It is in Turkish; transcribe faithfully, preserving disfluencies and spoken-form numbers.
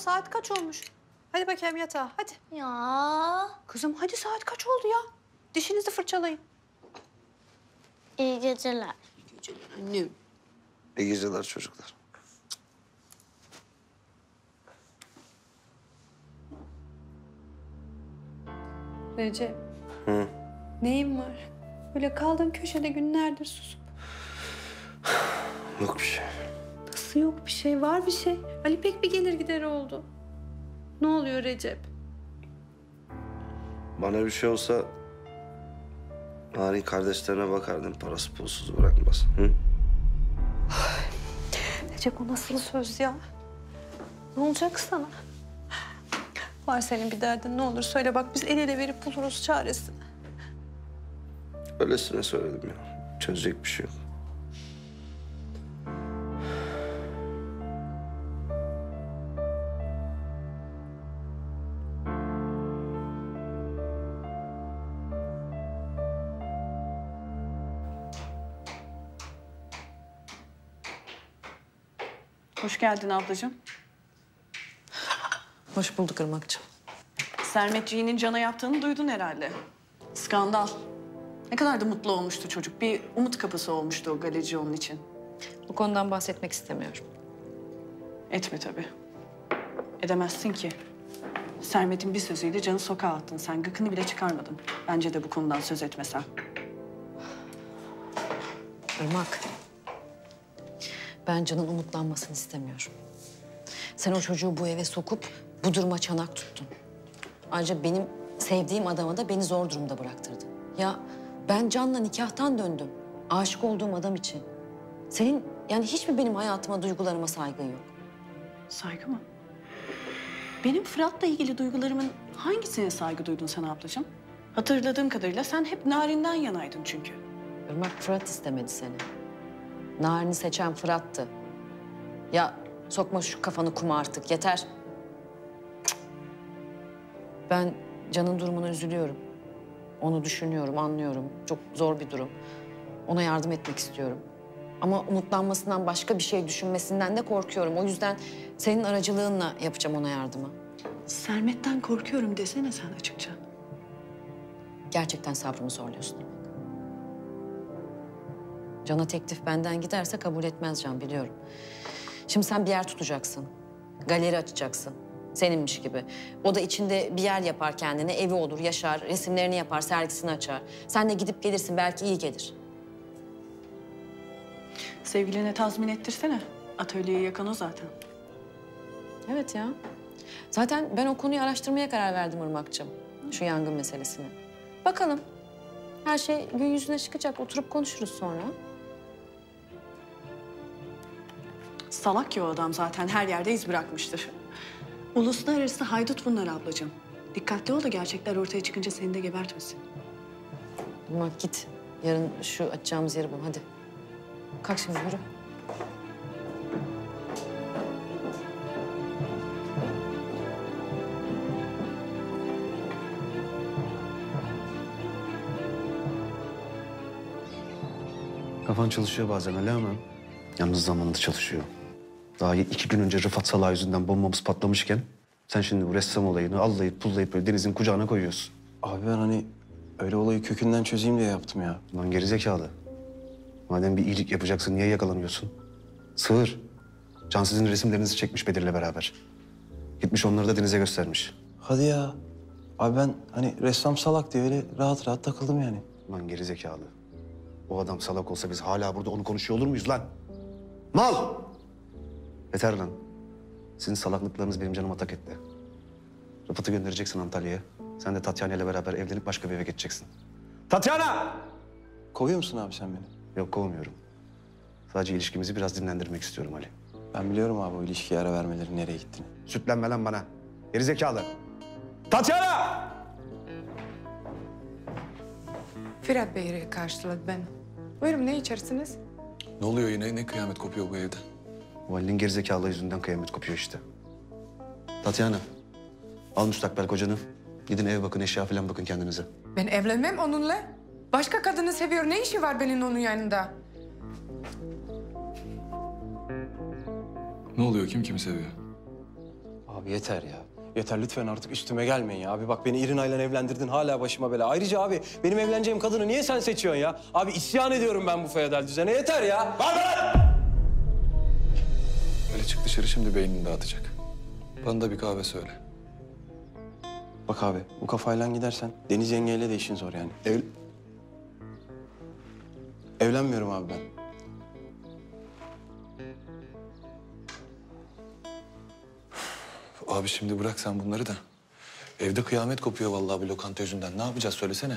saat kaç olmuş? Hadi bakayım yatağa, hadi. Ya. Kızım hadi saat kaç oldu ya? Dişinizi fırçalayın. İyi geceler. İyi geceler annem. İyi geceler çocuklar. Recep. Hı? Neyin var? Böyle kaldın köşede günlerdir susup. Yok bir şey. Nasıl yok bir şey? Var bir şey. Ali pek bir gelir gider oldu. Ne oluyor Recep? Bana bir şey olsa... Narin kardeşlerine bakardım, parası pulsuz bırakmaz. Hı? Recep o nasıl söz ya? Ne olacak sana? Var senin bir derdin, ne olur söyle bak biz el ele verip buluruz çaresini. Öylesine söyledim ya, çözecek bir şey yok. Hoş geldin ablacığım. Hoş bulduk Irmak'cığım. Sermetciğinin Can'a yaptığını duydun herhalde. Skandal. Ne kadar da mutlu olmuştu çocuk. Bir umut kapısı olmuştu o galeci onun için. Bu konudan bahsetmek istemiyorum. Etme tabii. Edemezsin ki. Sermet'in bir sözüyle Can'ı sokağa attın. Sen gıkını bile çıkarmadın. Bence de bu konudan söz etmesen. Irmak. Ben Can'ın umutlanmasını istemiyorum. Sen o çocuğu bu eve sokup bu duruma çanak tuttun. Ayrıca benim sevdiğim adama da beni zor durumda bıraktırdın. Ya ben Can'la nikahtan döndüm. Aşık olduğum adam için. Senin yani hiç mi benim hayatıma, duygularıma saygın yok? Saygı mı? Benim Fırat'la ilgili duygularımın hangisine saygı duydun sen ablacığım? Hatırladığım kadarıyla sen hep Narin'den yanaydın çünkü. Irmak, Fırat istemedi seni. Narin'i seçen Fırat'tı. Ya sokma şu kafanı kuma artık, yeter. Cık. Ben Can'ın durumuna üzülüyorum. Onu düşünüyorum, anlıyorum. Çok zor bir durum. Ona yardım etmek istiyorum. Ama umutlanmasından, başka bir şey düşünmesinden de korkuyorum. O yüzden senin aracılığınla yapacağım ona yardımı. Sermet'ten korkuyorum desene sen açıkça. Gerçekten sabrımı zorluyorsun. Can'a teklif benden giderse kabul etmez Can, biliyorum. Şimdi sen bir yer tutacaksın. Galeri açacaksın. Seninmiş gibi. O da içinde bir yer yapar kendine. Evi olur, yaşar, resimlerini yapar, sergisini açar. Sen de gidip gelirsin, belki iyi gelir. Sevgiline tazmin ettirsene. Atölyeye yakın o zaten. Evet ya. Zaten ben o konuyu araştırmaya karar verdim Irmak'cığım. Şu yangın meselesini. Bakalım. Her şey gün yüzüne çıkacak. Oturup konuşuruz sonra. Salak ya o adam zaten, her yerde iz bırakmıştır. Uluslararası haydut bunlar ablacığım. Dikkatli ol da gerçekler ortaya çıkınca seni de gebertmesin. Irmak git. Yarın şu açacağımız yeri bul hadi. Kalk şimdi yürü. Kafan çalışıyor bazen öyle ama yalnız zamanında çalışıyor. Daha iki gün önce Rıfat Salah yüzünden bombamız patlamışken sen şimdi bu ressam olayını allayıp pullayıp böyle denizin kucağına koyuyorsun. Abi ben hani öyle olayı kökünden çözeyim diye yaptım ya. Lan gerizekalı. Madem bir iyilik yapacaksın niye yakalanıyorsun? Sığır. Can sizin resimlerinizi çekmiş Bedir'le beraber. Gitmiş onları da denize göstermiş. Hadi ya. Abi ben hani ressam salak diye öyle rahat rahat takıldım yani. Lan gerizekalı. O adam salak olsa biz hala burada onu konuşuyor olur muyuz lan? Mal! Yeter lan. Sizin salaklıklarınız benim canıma tak etti. Rıfat'ı göndereceksin Antalya'ya. Sen de Tatiana ile beraber evlenip başka bir eve geçeceksin. Tatiana! Kovuyor musun abi sen beni? Yok kovmuyorum. Sadece ilişkimizi biraz dinlendirmek istiyorum Ali. Ben biliyorum abi o ilişkiye ara vermelerin nereye gittiğini. Sütlenme lan bana. Gerizekalı. Tatiana! Fırat Bey'i karşıladı beni. Buyurun ne içersiniz? Ne oluyor yine? Ne kıyamet kopuyor bu evde? Valinin gerizekalı yüzünden kıyamet kopuyor işte. Tatiana, al müstakbel kocanı. Gidin ev bakın, eşya falan bakın kendinize. Ben evlenmem onunla. Başka kadını seviyor. Ne işi var benim onun yanında? Ne oluyor? Kim kimi seviyor? Abi yeter ya. Yeter lütfen artık üstüme gelmeyin ya. Abi bak beni İrina'yla evlendirdin hala başıma bela. Ayrıca abi benim evleneceğim kadını niye sen seçiyorsun ya? Abi isyan ediyorum ben bu feodal düzene. Yeter ya. Var lan! Öyle çık dışarı şimdi beynini dağıtacak. Bana da bir kahve söyle. Bak abi bu kafayla gidersen Deniz yengeyle de işin zor yani. Ev... Evlenmiyorum abi ben. Abi şimdi bırak sen bunları da. Evde kıyamet kopuyor vallahi bu lokanta yüzünden. Ne yapacağız söylesene.